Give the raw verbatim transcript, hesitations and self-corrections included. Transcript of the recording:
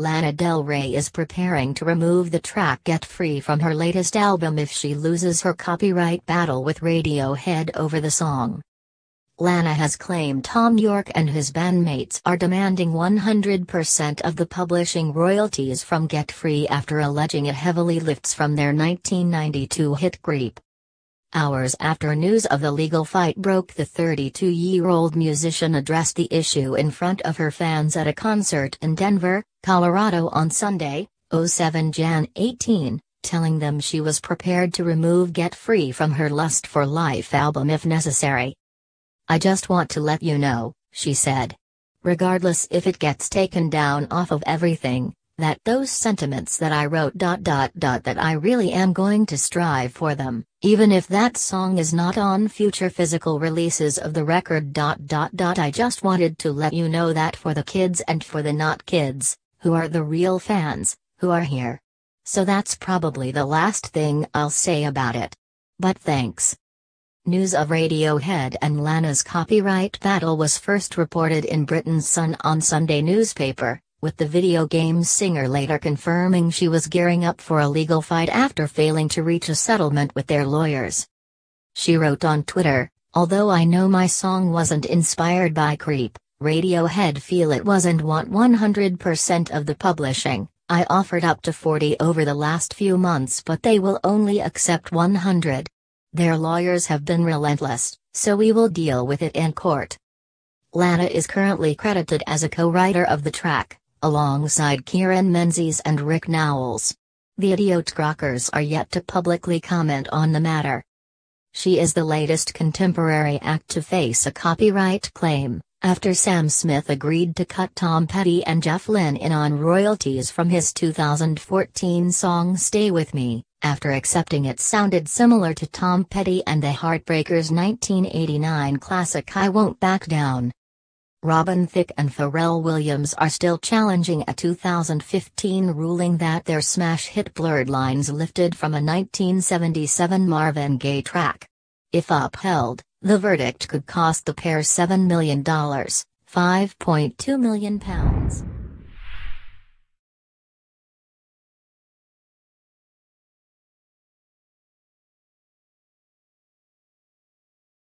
Lana Del Rey is preparing to remove the track Get Free from her latest album if she loses her copyright battle with Radiohead over the song. Lana has claimed Tom York and his bandmates are demanding one hundred percent of the publishing royalties from Get Free after alleging it heavily lifts from their nineteen ninety-two hit Creep. Hours after news of the legal fight broke, the thirty-two-year-old musician addressed the issue in front of her fans at a concert in Denver, Colorado on Sunday, the seventh of January, telling them she was prepared to remove Get Free from her Lust for Life album if necessary. "I just want to let you know," she said, "regardless if it gets taken down off of everything, that those sentiments that I wrote dot dot dot that I really am going to strive for them, even if that song is not on future physical releases of the record dot dot dot I just wanted to let you know that for the kids and for the not kids, who are the real fans, who are here. So that's probably the last thing I'll say about it. But thanks." News of Radiohead and Lana's copyright battle was first reported in Britain's Sun on Sunday newspaper, with the video game singer later confirming she was gearing up for a legal fight after failing to reach a settlement with their lawyers. She wrote on Twitter, "Although I know my song wasn't inspired by Creep, Radiohead feel it was and want one hundred percent of the publishing. I offered up to forty over the last few months but they will only accept one hundred. Their lawyers have been relentless, so we will deal with it in court." Lana is currently credited as a co-writer of the track, alongside Kieran Menzies and Rick Knowles. The Idiot Rockers are yet to publicly comment on the matter. She is the latest contemporary act to face a copyright claim, after Sam Smith agreed to cut Tom Petty and Jeff Lynne in on royalties from his two thousand fourteen song Stay With Me, after accepting it sounded similar to Tom Petty and the Heartbreakers' nineteen eighty-nine classic I Won't Back Down. Robin Thicke and Pharrell Williams are still challenging a two thousand fifteen ruling that their smash hit Blurred Lines lifted from a nineteen seventy-seven Marvin Gaye track. If upheld, the verdict could cost the pair seven million dollars, five point two million pounds.